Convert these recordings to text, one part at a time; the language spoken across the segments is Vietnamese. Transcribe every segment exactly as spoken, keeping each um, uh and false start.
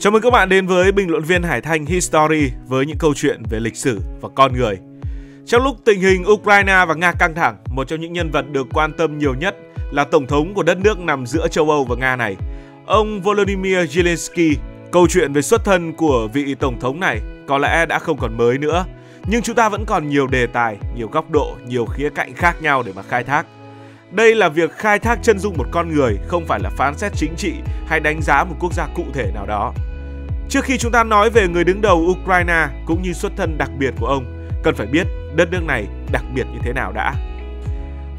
Chào mừng các bạn đến với bình luận viên Hải Thanh History với những câu chuyện về lịch sử và con người. Trong lúc tình hình Ukraine và Nga căng thẳng, một trong những nhân vật được quan tâm nhiều nhất là Tổng thống của đất nước nằm giữa châu Âu và Nga này, ông Volodymyr Zelensky. Câu chuyện về xuất thân của vị Tổng thống này có lẽ đã không còn mới nữa, nhưng chúng ta vẫn còn nhiều đề tài, nhiều góc độ, nhiều khía cạnh khác nhau để mà khai thác. Đây là việc khai thác chân dung một con người, không phải là phán xét chính trị hay đánh giá một quốc gia cụ thể nào đó. Trước khi chúng ta nói về người đứng đầu Ukraine cũng như xuất thân đặc biệt của ông, cần phải biết đất nước này đặc biệt như thế nào đã.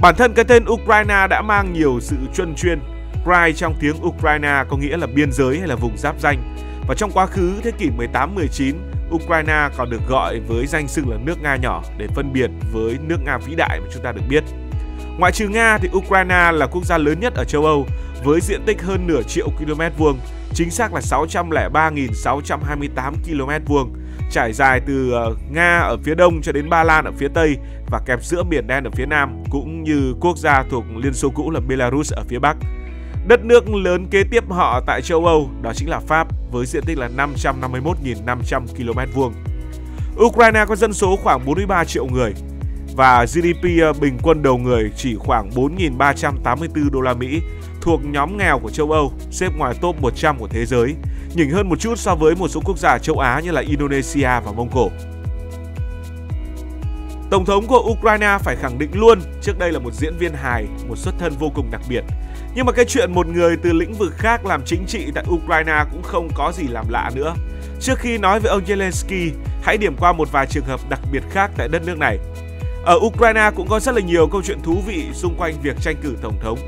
Bản thân cái tên Ukraine đã mang nhiều sự chuyên chuyên. Ukraine trong tiếng Ukraine có nghĩa là biên giới hay là vùng giáp ranh. Và trong quá khứ thế kỷ mười tám mười chín, Ukraine còn được gọi với danh xưng là nước Nga nhỏ để phân biệt với nước Nga vĩ đại mà chúng ta được biết. Ngoại trừ Nga thì Ukraine là quốc gia lớn nhất ở châu Âu với diện tích hơn nửa triệu km vuông, chính xác là sáu trăm lẻ ba nghìn sáu trăm hai mươi tám km vuông, trải dài từ Nga ở phía đông cho đến Ba Lan ở phía tây và kẹp giữa Biển Đen ở phía nam, cũng như quốc gia thuộc Liên Xô cũ là Belarus ở phía bắc. Đất nước lớn kế tiếp họ tại châu Âu đó chính là Pháp với diện tích là năm trăm năm mươi mốt nghìn năm trăm km vuông. Ukraine có dân số khoảng bốn mươi ba triệu người và giê đê pê bình quân đầu người chỉ khoảng bốn nghìn ba trăm tám mươi tư đô la Mỹ, thuộc nhóm nghèo của châu Âu, xếp ngoài top một trăm của thế giới, nhỉnh hơn một chút so với một số quốc gia châu Á như là Indonesia và Mông Cổ. Tổng thống của Ukraine phải khẳng định luôn, trước đây là một diễn viên hài, một xuất thân vô cùng đặc biệt. Nhưng mà cái chuyện một người từ lĩnh vực khác làm chính trị tại Ukraine cũng không có gì làm lạ nữa. Trước khi nói về ông Zelensky, hãy điểm qua một vài trường hợp đặc biệt khác tại đất nước này. Ở Ukraine cũng có rất là nhiều câu chuyện thú vị xung quanh việc tranh cử tổng thống.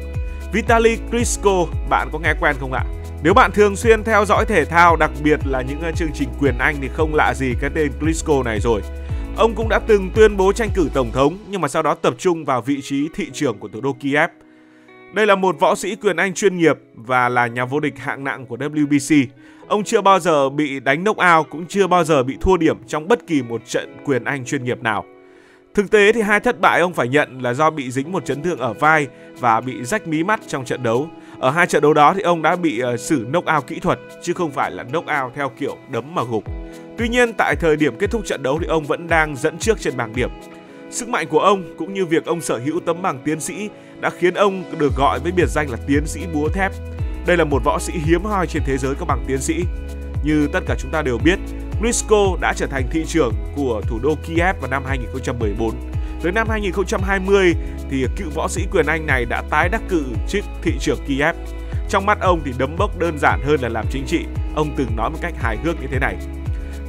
Vitaly Klitschko, bạn có nghe quen không ạ? Nếu bạn thường xuyên theo dõi thể thao, đặc biệt là những chương trình quyền Anh thì không lạ gì cái tên Klitschko này rồi. Ông cũng đã từng tuyên bố tranh cử tổng thống nhưng mà sau đó tập trung vào vị trí thị trưởng của thủ đô Kiev. Đây là một võ sĩ quyền Anh chuyên nghiệp và là nhà vô địch hạng nặng của W B C. Ông chưa bao giờ bị đánh knock-out, cũng chưa bao giờ bị thua điểm trong bất kỳ một trận quyền Anh chuyên nghiệp nào. Thực tế thì hai thất bại ông phải nhận là do bị dính một chấn thương ở vai và bị rách mí mắt trong trận đấu. Ở hai trận đấu đó thì ông đã bị xử knock-out kỹ thuật chứ không phải là knock-out theo kiểu đấm mà gục. Tuy nhiên tại thời điểm kết thúc trận đấu thì ông vẫn đang dẫn trước trên bảng điểm. Sức mạnh của ông cũng như việc ông sở hữu tấm bằng tiến sĩ đã khiến ông được gọi với biệt danh là tiến sĩ búa thép. Đây là một võ sĩ hiếm hoi trên thế giới có bằng tiến sĩ. Như tất cả chúng ta đều biết, Klitschko đã trở thành thị trưởng của thủ đô Kiev vào năm hai nghìn không trăm mười bốn. Tới năm hai nghìn không trăm hai mươi thì cựu võ sĩ quyền Anh này đã tái đắc cử chức thị trưởng Kiev. Trong mắt ông thì đấm bốc đơn giản hơn là làm chính trị. Ông từng nói một cách hài hước như thế này: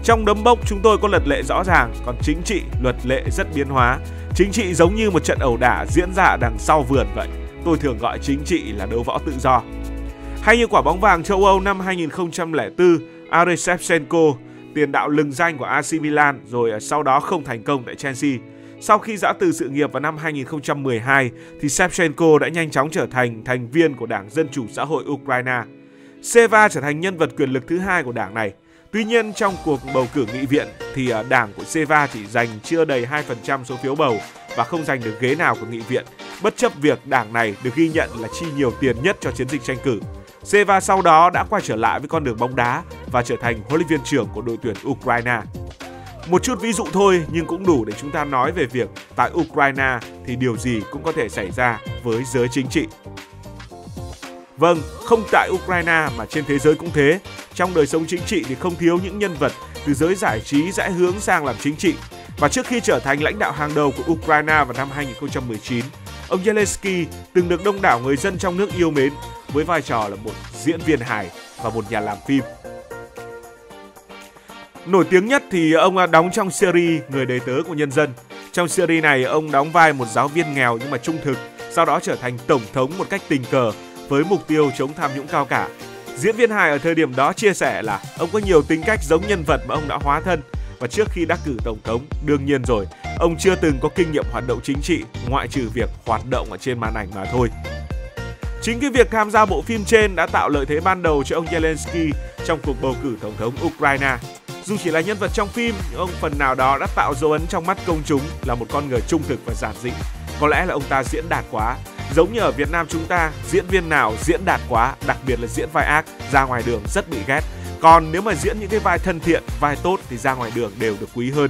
trong đấm bốc chúng tôi có luật lệ rõ ràng, còn chính trị luật lệ rất biến hóa. Chính trị giống như một trận ẩu đả diễn ra đằng sau vườn vậy. Tôi thường gọi chính trị là đấu võ tự do. Hay như quả bóng vàng châu Âu năm hai nghìn không trăm lẻ tư, Shevchenko, tiền đạo lừng danh của a xê Milan rồi sau đó không thành công tại Chelsea. Sau khi giã từ sự nghiệp vào năm hai nghìn không trăm mười hai thì Shevchenko đã nhanh chóng trở thành thành viên của Đảng Dân Chủ Xã hội Ukraine. Seva trở thành nhân vật quyền lực thứ hai của đảng này. Tuy nhiên trong cuộc bầu cử nghị viện thì đảng của Seva chỉ giành chưa đầy hai phần trăm số phiếu bầu và không giành được ghế nào của nghị viện, bất chấp việc đảng này được ghi nhận là chi nhiều tiền nhất cho chiến dịch tranh cử. Seva sau đó đã quay trở lại với con đường bóng đá và trở thành huấn luyện viên trưởng của đội tuyển Ukraine. Một chút ví dụ thôi nhưng cũng đủ để chúng ta nói về việc tại Ukraine thì điều gì cũng có thể xảy ra với giới chính trị. Vâng, không tại Ukraine mà trên thế giới cũng thế. Trong đời sống chính trị thì không thiếu những nhân vật từ giới giải trí rẽ hướng sang làm chính trị. Và trước khi trở thành lãnh đạo hàng đầu của Ukraine vào năm hai nghìn không trăm mười chín, ông Zelensky từng được đông đảo người dân trong nước yêu mến với vai trò là một diễn viên hài và một nhà làm phim. Nổi tiếng nhất thì ông đóng trong series Người Đầy Tớ Của Nhân Dân. Trong series này, ông đóng vai một giáo viên nghèo nhưng mà trung thực, sau đó trở thành tổng thống một cách tình cờ với mục tiêu chống tham nhũng cao cả. Diễn viên hài ở thời điểm đó chia sẻ là ông có nhiều tính cách giống nhân vật mà ông đã hóa thân. Và trước khi đắc cử tổng thống, đương nhiên rồi, ông chưa từng có kinh nghiệm hoạt động chính trị ngoại trừ việc hoạt động ở trên màn ảnh mà thôi. Chính cái việc tham gia bộ phim trên đã tạo lợi thế ban đầu cho ông Zelensky trong cuộc bầu cử tổng thống Ukraine. Dù chỉ là nhân vật trong phim, ông phần nào đó đã tạo dấu ấn trong mắt công chúng là một con người trung thực và giản dị. Có lẽ là ông ta diễn đạt quá. Giống như ở Việt Nam chúng ta, diễn viên nào diễn đạt quá, đặc biệt là diễn vai ác, ra ngoài đường rất bị ghét. Còn nếu mà diễn những cái vai thân thiện, vai tốt thì ra ngoài đường đều được quý hơn.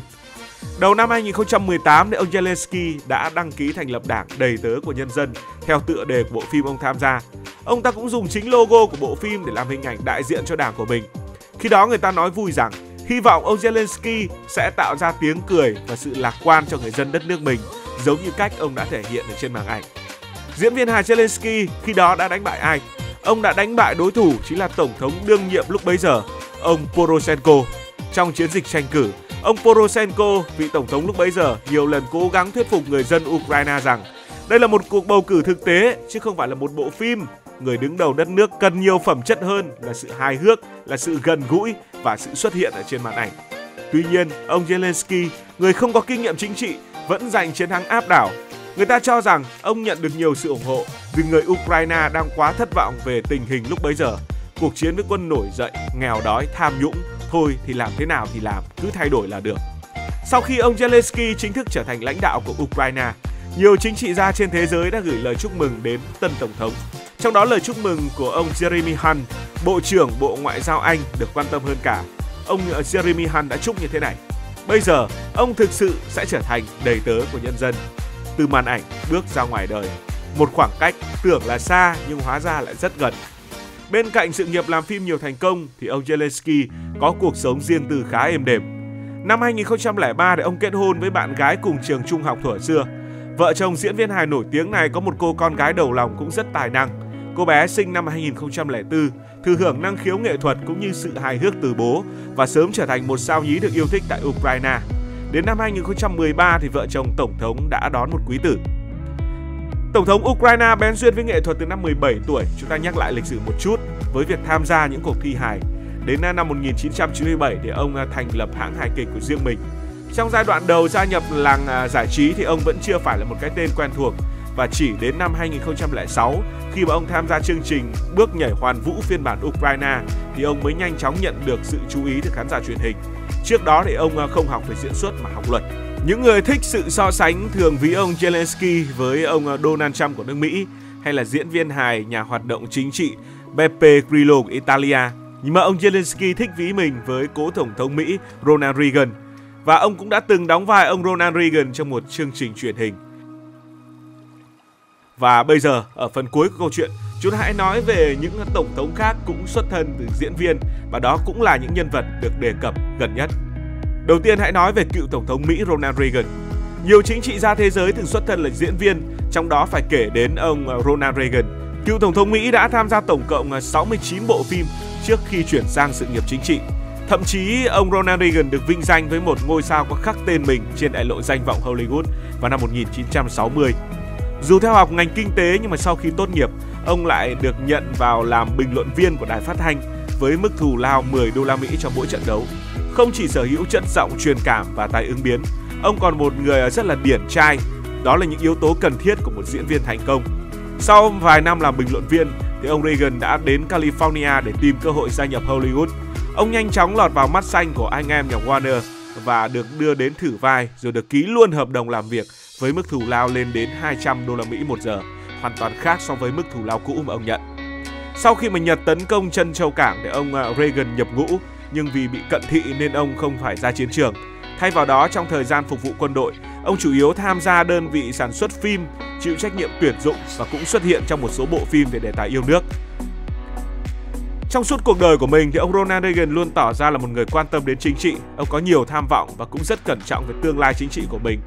Đầu năm hai nghìn không trăm mười tám, ông Zelensky đã đăng ký thành lập đảng đầy tớ của nhân dân theo tựa đề của bộ phim ông tham gia. Ông ta cũng dùng chính logo của bộ phim để làm hình ảnh đại diện cho đảng của mình. Khi đó người ta nói vui rằng hy vọng ông Zelensky sẽ tạo ra tiếng cười và sự lạc quan cho người dân đất nước mình, giống như cách ông đã thể hiện được trên màn ảnh. Diễn viên hài Zelensky khi đó đã đánh bại ai? Ông đã đánh bại đối thủ chính là Tổng thống đương nhiệm lúc bấy giờ, ông Poroshenko. Trong chiến dịch tranh cử, ông Poroshenko, vị Tổng thống lúc bấy giờ, nhiều lần cố gắng thuyết phục người dân Ukraine rằng đây là một cuộc bầu cử thực tế chứ không phải là một bộ phim. Người đứng đầu đất nước cần nhiều phẩm chất hơn là sự hài hước, là sự gần gũi và sự xuất hiện ở trên màn ảnh. Tuy nhiên, ông Zelensky, người không có kinh nghiệm chính trị, vẫn giành chiến thắng áp đảo. Người ta cho rằng ông nhận được nhiều sự ủng hộ vì người Ukraine đang quá thất vọng về tình hình lúc bấy giờ. Cuộc chiến với quân nổi dậy, nghèo đói, tham nhũng, thôi thì làm thế nào thì làm, cứ thay đổi là được. Sau khi ông Zelensky chính thức trở thành lãnh đạo của Ukraine, nhiều chính trị gia trên thế giới đã gửi lời chúc mừng đến tân Tổng thống. Trong đó lời chúc mừng của ông Jeremy Hunt, Bộ trưởng Bộ Ngoại giao Anh được quan tâm hơn cả. Ông Jeremy Hunt đã chúc như thế này: bây giờ, ông thực sự sẽ trở thành đầy tớ của nhân dân. Từ màn ảnh bước ra ngoài đời, một khoảng cách tưởng là xa nhưng hóa ra lại rất gần. Bên cạnh sự nghiệp làm phim nhiều thành công thì ông Zelensky có cuộc sống riêng tư khá êm đềm. Năm hai nghìn không trăm lẻ ba thì ông kết hôn với bạn gái cùng trường trung học thuở xưa. Vợ chồng diễn viên hài nổi tiếng này có một cô con gái đầu lòng cũng rất tài năng. Cô bé sinh năm hai nghìn không trăm lẻ tư, thừa hưởng năng khiếu nghệ thuật cũng như sự hài hước từ bố và sớm trở thành một sao nhí được yêu thích tại Ukraine. Đến năm hai nghìn không trăm mười ba thì vợ chồng Tổng thống đã đón một quý tử. Tổng thống Ukraine bén duyên với nghệ thuật từ năm mười bảy tuổi. Chúng ta nhắc lại lịch sử một chút với việc tham gia những cuộc thi hài. Đến năm một nghìn chín trăm chín mươi bảy thì ông thành lập hãng hài kịch của riêng mình. Trong giai đoạn đầu gia nhập làng giải trí thì ông vẫn chưa phải là một cái tên quen thuộc. Và chỉ đến năm hai nghìn không trăm lẻ sáu, khi mà ông tham gia chương trình Bước nhảy hoàn vũ phiên bản Ukraine thì ông mới nhanh chóng nhận được sự chú ý từ khán giả truyền hình. Trước đó thì ông không học về diễn xuất mà học luật. Những người thích sự so sánh thường ví ông Zelensky với ông Donald Trump của nước Mỹ, hay là diễn viên hài nhà hoạt động chính trị Beppe Grillo của Italia. Nhưng mà ông Zelensky thích ví mình với cố Tổng thống Mỹ Ronald Reagan. Và ông cũng đã từng đóng vai ông Ronald Reagan trong một chương trình truyền hình. Và bây giờ, ở phần cuối của câu chuyện, chúng hãy nói về những tổng thống khác cũng xuất thân từ diễn viên, và đó cũng là những nhân vật được đề cập gần nhất. Đầu tiên hãy nói về cựu Tổng thống Mỹ Ronald Reagan. Nhiều chính trị gia thế giới từng xuất thân là diễn viên, trong đó phải kể đến ông Ronald Reagan. Cựu Tổng thống Mỹ đã tham gia tổng cộng sáu mươi chín bộ phim trước khi chuyển sang sự nghiệp chính trị. Thậm chí, ông Ronald Reagan được vinh danh với một ngôi sao có khắc tên mình trên đại lộ danh vọng Hollywood vào năm một nghìn chín trăm sáu mươi. Dù theo học ngành kinh tế nhưng mà sau khi tốt nghiệp, ông lại được nhận vào làm bình luận viên của đài phát thanh với mức thù lao mười đô la Mỹ cho mỗi trận đấu. Không chỉ sở hữu chất giọng truyền cảm và tài ứng biến, ông còn một người rất là điển trai, đó là những yếu tố cần thiết của một diễn viên thành công. Sau vài năm làm bình luận viên thì ông Reagan đã đến California để tìm cơ hội gia nhập Hollywood. Ông nhanh chóng lọt vào mắt xanh của anh em nhà Warner và được đưa đến thử vai rồi được ký luôn hợp đồng làm việc với mức thù lao lên đến hai trăm đô la Mỹ một giờ, hoàn toàn khác so với mức thù lao cũ mà ông nhận. Sau khi mà Nhật tấn công Trân Châu Cảng để ông Reagan nhập ngũ, nhưng vì bị cận thị nên ông không phải ra chiến trường. Thay vào đó, trong thời gian phục vụ quân đội, ông chủ yếu tham gia đơn vị sản xuất phim, chịu trách nhiệm tuyển dụng và cũng xuất hiện trong một số bộ phim về đề tài yêu nước. Trong suốt cuộc đời của mình thì ông Ronald Reagan luôn tỏ ra là một người quan tâm đến chính trị. Ông có nhiều tham vọng và cũng rất cẩn trọng về tương lai chính trị của mình.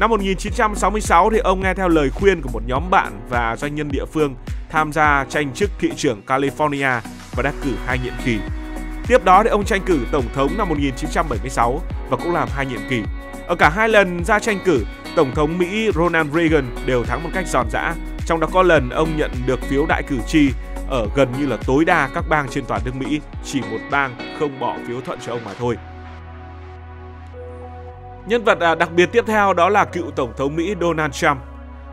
Năm một nghìn chín trăm sáu mươi sáu thì ông nghe theo lời khuyên của một nhóm bạn và doanh nhân địa phương tham gia tranh chức thị trưởng California và đã cử hai nhiệm kỳ. Tiếp đó thì ông tranh cử Tổng thống năm một nghìn chín trăm bảy mươi sáu và cũng làm hai nhiệm kỳ. Ở cả hai lần ra tranh cử, Tổng thống Mỹ Ronald Reagan đều thắng một cách giòn giã. Trong đó có lần ông nhận được phiếu đại cử tri ở gần như là tối đa các bang trên toàn nước Mỹ, chỉ một bang không bỏ phiếu thuận cho ông mà thôi. Nhân vật đặc biệt tiếp theo đó là cựu Tổng thống Mỹ Donald Trump.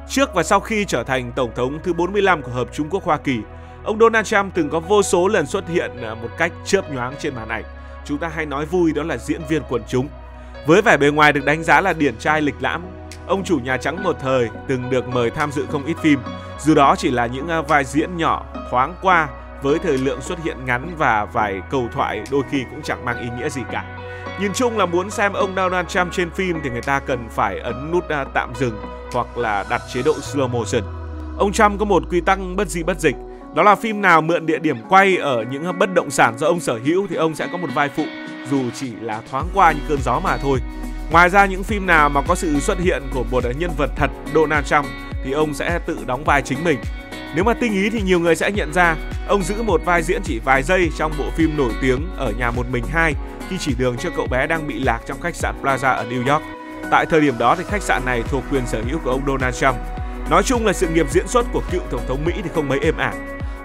Trước và sau khi trở thành Tổng thống thứ bốn mươi lăm của Hợp Trung Quốc Hoa Kỳ, ông Donald Trump từng có vô số lần xuất hiện một cách chớp nhoáng trên màn ảnh. Chúng ta hay nói vui đó là diễn viên quần chúng. Với vẻ bề ngoài được đánh giá là điển trai lịch lãm, ông chủ Nhà Trắng một thời từng được mời tham dự không ít phim. Dù đó chỉ là những vai diễn nhỏ, thoáng qua với thời lượng xuất hiện ngắn và vài câu thoại đôi khi cũng chẳng mang ý nghĩa gì cả. Nhìn chung là muốn xem ông Donald Trump trên phim thì người ta cần phải ấn nút tạm dừng hoặc là đặt chế độ slow motion. Ông Trump có một quy tắc bất di bất dịch, đó là phim nào mượn địa điểm quay ở những bất động sản do ông sở hữu thì ông sẽ có một vai phụ, dù chỉ là thoáng qua như cơn gió mà thôi. Ngoài ra, những phim nào mà có sự xuất hiện của một nhân vật thật Donald Trump thì ông sẽ tự đóng vai chính mình. Nếu mà tinh ý thì nhiều người sẽ nhận ra ông giữ một vai diễn chỉ vài giây trong bộ phim nổi tiếng Ở Nhà Một Mình hai, khi chỉ đường cho cậu bé đang bị lạc trong khách sạn Plaza ở New York. Tại thời điểm đó thì khách sạn này thuộc quyền sở hữu của ông Donald Trump. Nói chung là sự nghiệp diễn xuất của cựu Tổng thống Mỹ thì không mấy êm ả.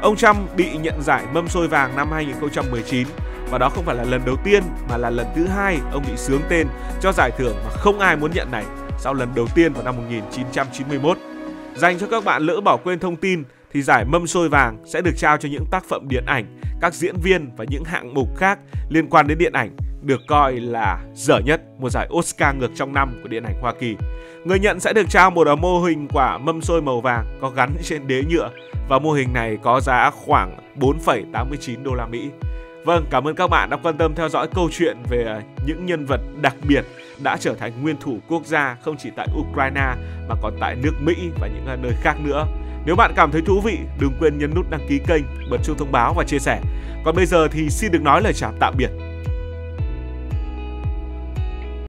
Ông Trump bị nhận giải Mâm Xôi Vàng năm hai nghìn không trăm mười chín và đó không phải là lần đầu tiên mà là lần thứ hai ông bị xướng tên cho giải thưởng mà không ai muốn nhận này, sau lần đầu tiên vào năm một nghìn chín trăm chín mươi mốt. Dành cho các bạn lỡ bỏ quên thông tin thì giải Mâm Xôi Vàng sẽ được trao cho những tác phẩm điện ảnh, các diễn viên và những hạng mục khác liên quan đến điện ảnh được coi là dở nhất, một giải Oscar ngược trong năm của điện ảnh Hoa Kỳ. Người nhận sẽ được trao một mô hình quả mâm xôi màu vàng có gắn trên đế nhựa và mô hình này có giá khoảng bốn phẩy tám mươi chín đô la Mỹ. Vâng, cảm ơn các bạn đã quan tâm theo dõi câu chuyện về những nhân vật đặc biệt đã trở thành nguyên thủ quốc gia không chỉ tại Ukraine mà còn tại nước Mỹ và những nơi khác nữa. Nếu bạn cảm thấy thú vị, đừng quên nhấn nút đăng ký kênh, bật chuông thông báo và chia sẻ. Còn bây giờ thì xin được nói lời chào tạm biệt.